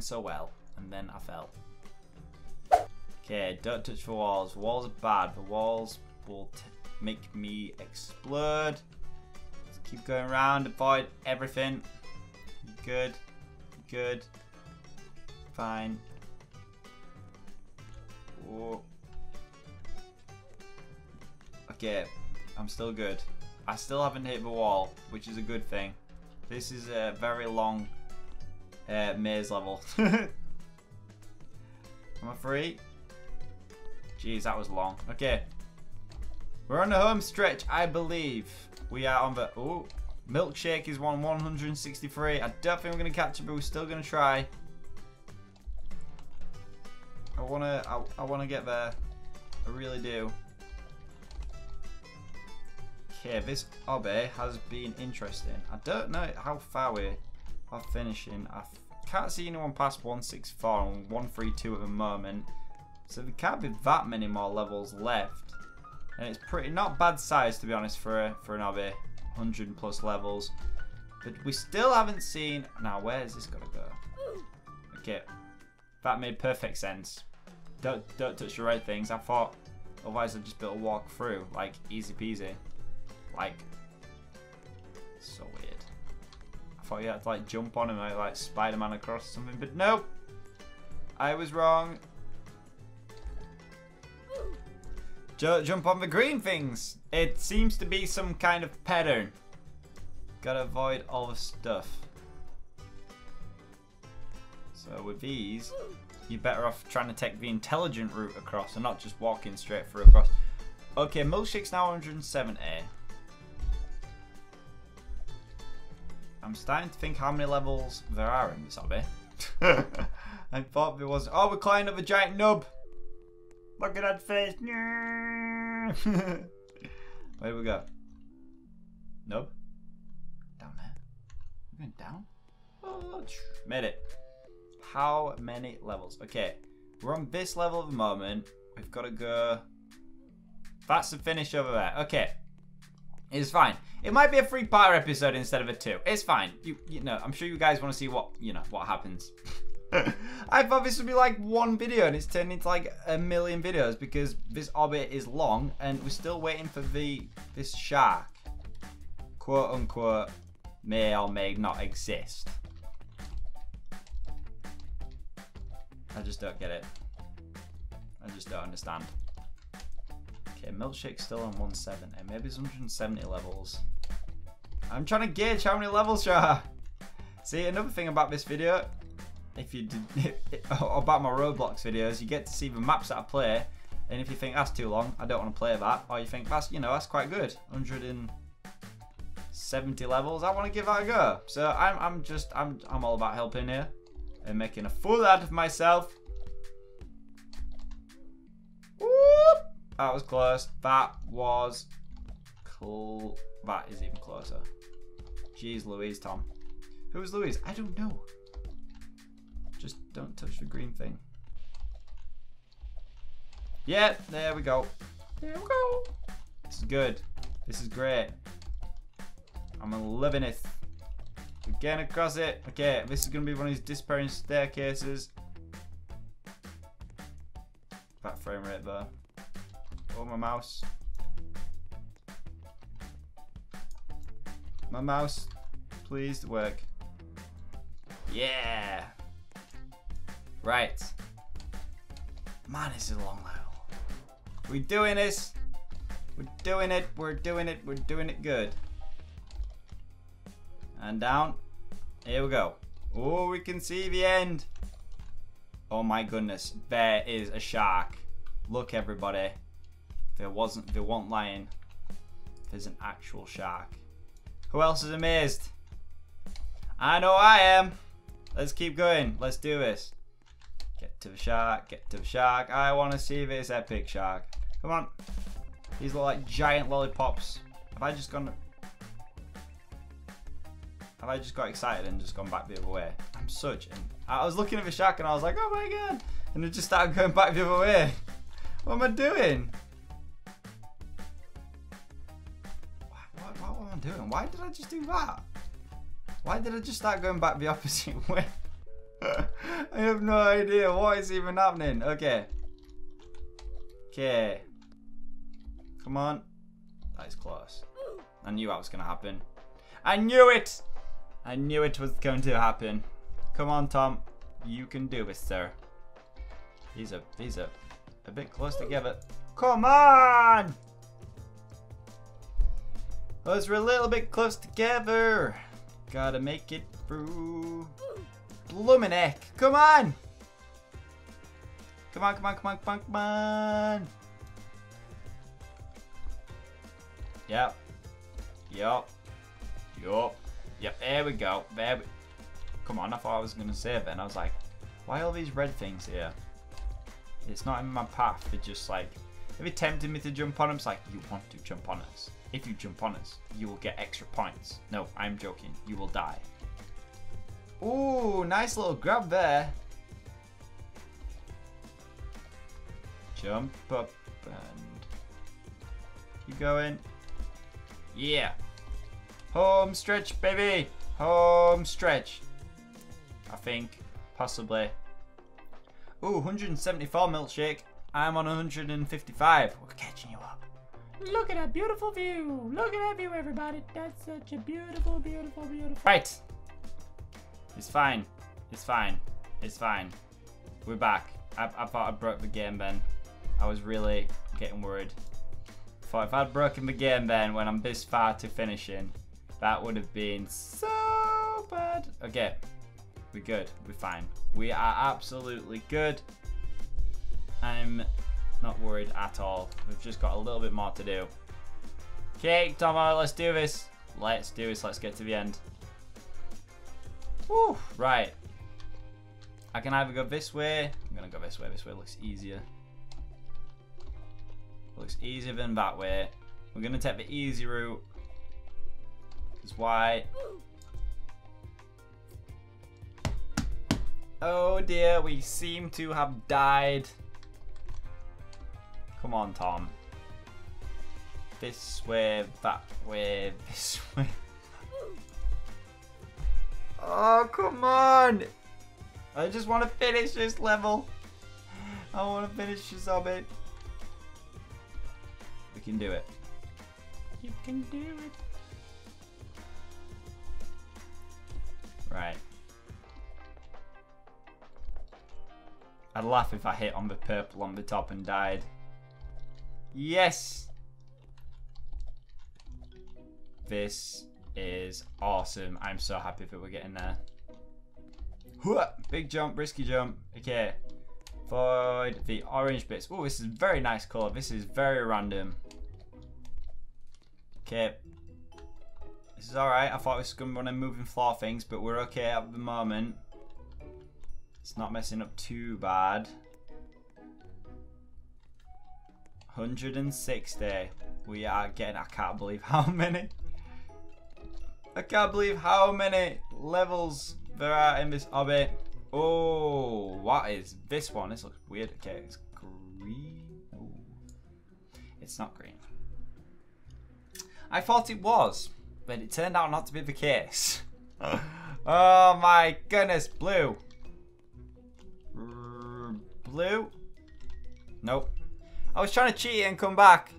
so well, and then I fell. Okay, don't touch the walls. Walls are bad. The walls will make me explode. Just keep going around, avoid everything. Good, good, fine. Whoa. Okay, I'm still good. I still haven't hit the wall, which is a good thing. This is a very long maze level. Am I free? Jeez, that was long. Okay. We're on the home stretch, I believe. We are on the... Ooh. Milkshake is 163. I don't think we're going to catch it, but we're still going to try. I want to get there. I really do. Okay, this obby has been interesting. I don't know how far we are finishing. I can't see anyone past 164 and 132 at the moment. So there can't be that many more levels left. And it's pretty not bad size, to be honest, for an obby. 100 plus levels. But we still haven't seen... Now, where's this gotta go? Okay. That made perfect sense. Don't touch the right things. I thought otherwise I'd just be able to walk through. Like, easy peasy. Like, so weird. I thought you had to like jump on him and like Spider-Man across or something, but nope. I was wrong. Jump on the green things. It seems to be some kind of pattern. Gotta avoid all the stuff. So with these, you're better off trying to take the intelligent route across and not just walking straight through across. Okay, Milkshake's now 170. I'm starting to think how many levels there are in this obby. I thought there was... Oh, we're climbing up a giant nub. Look at that face. Where do we go? Nub? Down there. We're going down? Oh, made it. How many levels? Okay. We're on this level at the moment. We've got to go... That's the finish over there. Okay. It's fine. It might be a three-part episode instead of a two. It's fine. You know, I'm sure you guys want to see what, you know, what happens. I thought this would be like one video and it's turned into like a million videos because this obby is long and we're still waiting for this shark. Quote unquote, may or may not exist. I just don't get it. I just don't understand. Okay, Milkshake's still on 170. Maybe it's 170 levels. I'm trying to gauge how many levels there are. See, another thing about this video, if you did, about my Roblox videos, you get to see the maps that I play. And if you think that's too long, I don't want to play that. Or you think that's, you know, that's quite good. 170 levels. I want to give that a go. So I'm all about helping here and making a fool out of myself. That was close. That was cool. That is even closer. Jeez Louise, Tom. Who's Louise? I don't know. Just don't touch the green thing. Yeah, there we go. There we go. This is good. This is great. I'm loving it. We're getting across it. Okay, this is going to be one of these disappearing staircases. That frame rate there. Oh, my mouse. My mouse, please work. Yeah. Right. Man, this is a long level. We're doing this. We're doing it. We're doing it. We're doing it good. And down. Here we go. Oh, we can see the end. Oh my goodness. There is a shark. Look, everybody. They weren't lying. There's an actual shark. Who else is amazed? I know I am. Let's keep going. Let's do this. Get to the shark. Get to the shark. I want to see this epic shark. Come on. These look like giant lollipops. Have I just got excited and just gone back the other way? I'm such an... I was looking at the shark and I was like, oh my god. And it just started going back the other way. What am I doing? Doing? Why did I just do that? Why did I just start going back the opposite way? I have no idea what is even happening. Okay. Okay. Come on. That is close. I knew that was going to happen. I knew it! I knew it was going to happen. Come on, Tom. You can do this, sir. These are a bit close together. Come on! Those were a little bit close together. Gotta make it through. Bloomin' heck. Come on! Come on, come on, come on, come on, come on! Yep. Yup. Yup. Yep, there we go. There we... Come on, I thought I was gonna save it, and I was like, why all these red things here? It's not in my path. They're just like, if it tempted me to jump on them, it's like, you want to jump on us. If you jump on us, you will get extra points. No, I'm joking. You will die. Ooh, nice little grab there. Jump up and keep going. Yeah. Home stretch, baby. Home stretch. I think, possibly. Ooh, 174 milkshake. I'm on 155. We're catching you up. Look at that beautiful view. Look at that view, everybody. That's such a beautiful, beautiful, beautiful. Right. It's fine. It's fine. It's fine. We're back. I thought I broke the game then. I was really getting worried. I thought if I'd broken the game then when I'm this far to finishing, that would have been so bad. Okay. We're good. We're fine. We are absolutely good. I'm not worried at all. We've just got a little bit more to do. Okay, Tomo, let's do this. Let's do this. Let's get to the end. Woo, right. I can either go this way. I'm going to go this way. This way looks easier. Looks easier than that way. We're going to take the easy route. Because why? Oh dear, we seem to have died. Come on, Tom. This way, that way, this way. Oh, come on! I just want to finish this level. I want to finish this orbit. We can do it. You can do it. Right. I'd laugh if I hit on the purple on the top and died. Yes! This is awesome. I'm so happy that we're getting there. Big jump, risky jump. Okay. Avoid the orange bits. Oh, this is a very nice colour. This is very random. Okay. This is alright. I thought this was going to run and moving floor things, but we're okay at the moment. It's not messing up too bad. 160. We are getting... I can't believe how many. I can't believe how many levels there are in this obby. Oh, what is this one? This looks weird. Okay, it's green. Ooh. It's not green. I thought it was, but it turned out not to be the case. Oh my goodness, blue. Blue? Nope. I was trying to cheat and come back.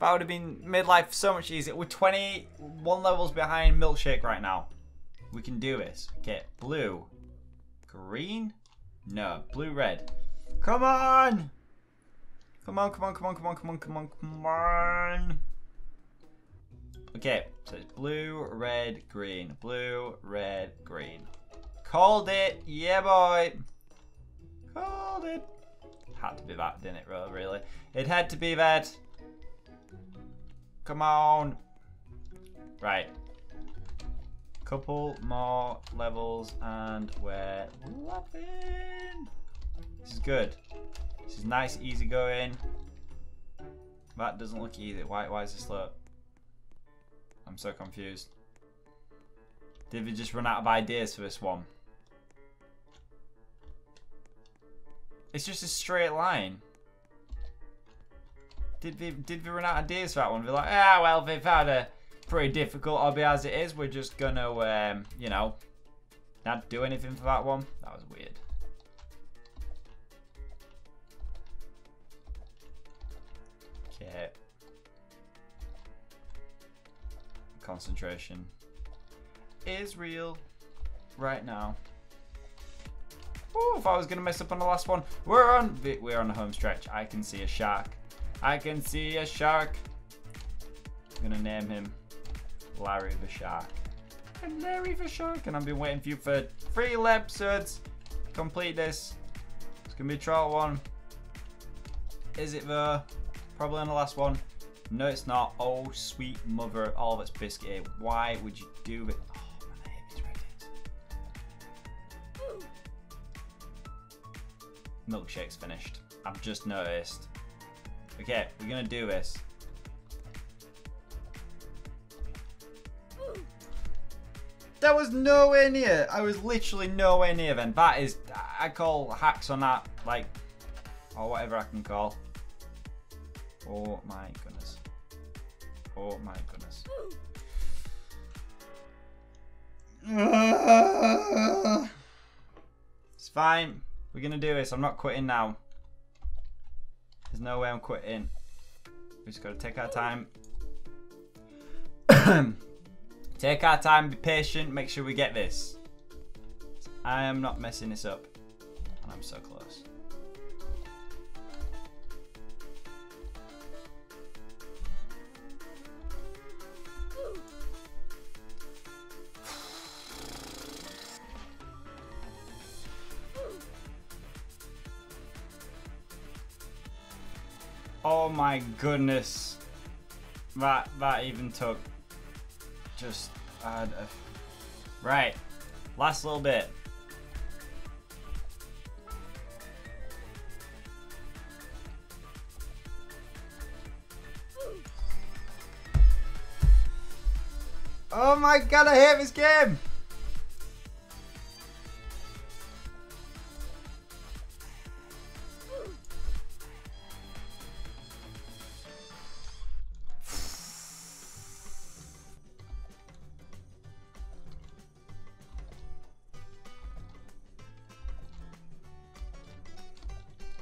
That would have been made life so much easier. We're 21 levels behind milkshake right now. We can do this. Okay, blue. Green? No, blue, red. Come on! Come on, come on, come on, come on, come on, come on, come on. Okay, so it's blue, red, green. Blue, red, green. Called it! Yeah, boy! Called it! Had to be that, didn't it, really? It had to be that. Come on. Right. Couple more levels and we're laughing. This is good. This is nice, easy going. That doesn't look easy. Why is this slow? I'm so confused. Did we just run out of ideas for this one? It's just a straight line. Did we run out of ideas for that one? We're like, ah, well, they've had a pretty difficult obby as it is. We're just gonna, you know, not do anything for that one. That was weird. Shit. Concentration is real right now. Oh, if I was gonna mess up on the last one. We're on the home stretch. I can see a shark. I can see a shark. I'm gonna name him Larry the Shark. And Larry the Shark. And I've been waiting for you for 3 episodes. Complete this. It's gonna be a trial one. Is it though? Probably on the last one. No, it's not. Oh, sweet mother of all that's biscuit. Why would you do it? Oh, my name is ready. Milkshake's finished. I've just noticed. Okay, we're gonna do this. That was nowhere near. I was literally nowhere near then. That is, I call hacks on that, like, or whatever I can call. Oh my goodness. Oh my goodness. It's fine. We're gonna do this. I'm not quitting now. There's no way I'm quitting. We just gotta take our time. Take our time, be patient, make sure we get this. I am not messing this up. And I'm so close. Oh my goodness, that even took just right, last little bit. Oh my god, I hate this game.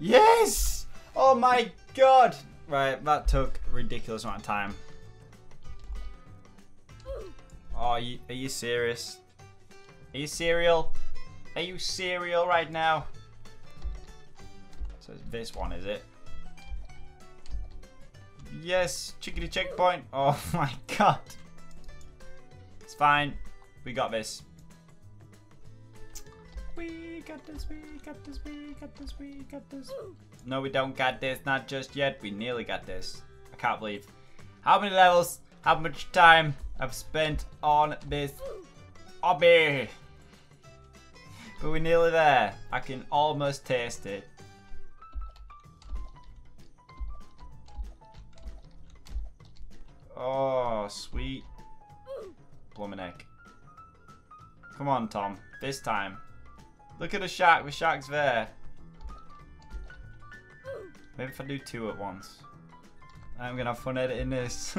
Yes! Oh my god! Right, that took a ridiculous amount of time. Oh, are you serious? Are you serial? Are you serial right now? So it's this one, is it? Yes, chickadee checkpoint. Oh my god. It's fine. We got this. We got this, we got this, we got this, we got this. No, we don't got this, not just yet. We nearly got this. I can't believe how many levels, how much time I've spent on this hobby. But we're nearly there. I can almost taste it. Oh, sweet. Plummin' egg. Come on, Tom. This time. Look at the shark, the shark's there. Maybe if I do 2 at once. I'm gonna have fun editing this.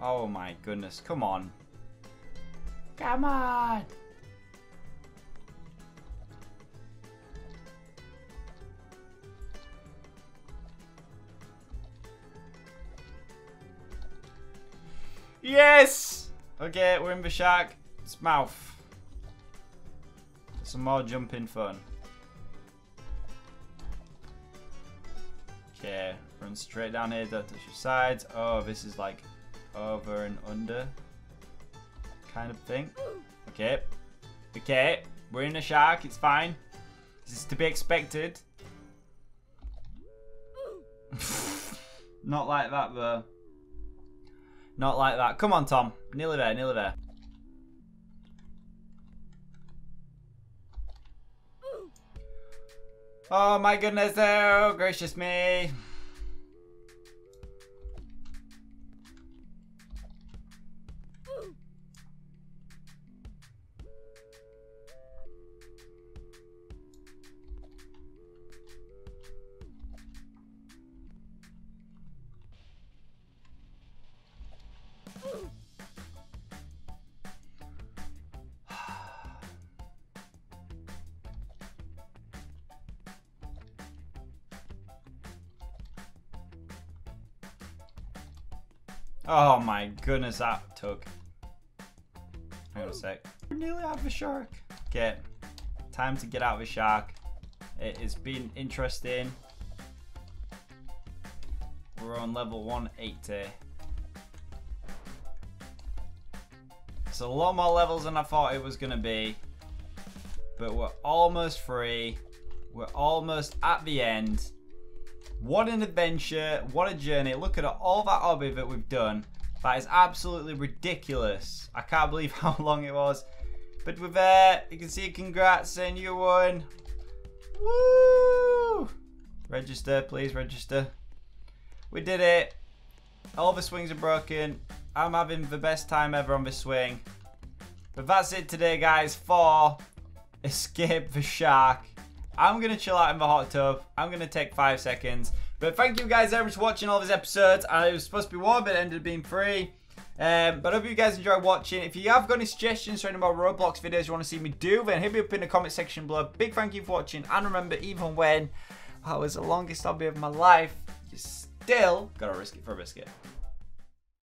Oh my goodness, come on. Come on! Yes! Okay, we're in the shark's mouth. Some more jumping fun. Okay, run straight down here, don't touch your sides. Oh, this is like over and under kind of thing. Okay. Okay, we're in a shark, it's fine. This is to be expected. Not like that though. Not like that. Come on, Tom. Nearly there, nearly there. Oh my goodness, oh gracious me. Oh my goodness, that took. Hang on a sec. We're nearly out of a shark. Okay, time to get out of a shark. It's been interesting. We're on level 180. So a lot more levels than I thought it was gonna be. But we're almost free. We're almost at the end. What an adventure, what a journey. Look at all that hobby that we've done. That is absolutely ridiculous. I can't believe how long it was. But we're there. You can see congrats and you won. Woo! Register, please register. We did it. All the swings are broken. I'm having the best time ever on this swing. But that's it today, guys, for Escape the Shark. I'm going to chill out in the hot tub. I'm going to take 5 seconds. But thank you guys very much for watching all these episodes. It was supposed to be warm, but it ended up being free. But I hope you guys enjoyed watching. If you have got any suggestions for any more Roblox videos you want to see me do, then hit me up in the comment section below. Big thank you for watching. And remember, even when that was the longest hobby of my life, you still got to risk it for a biscuit.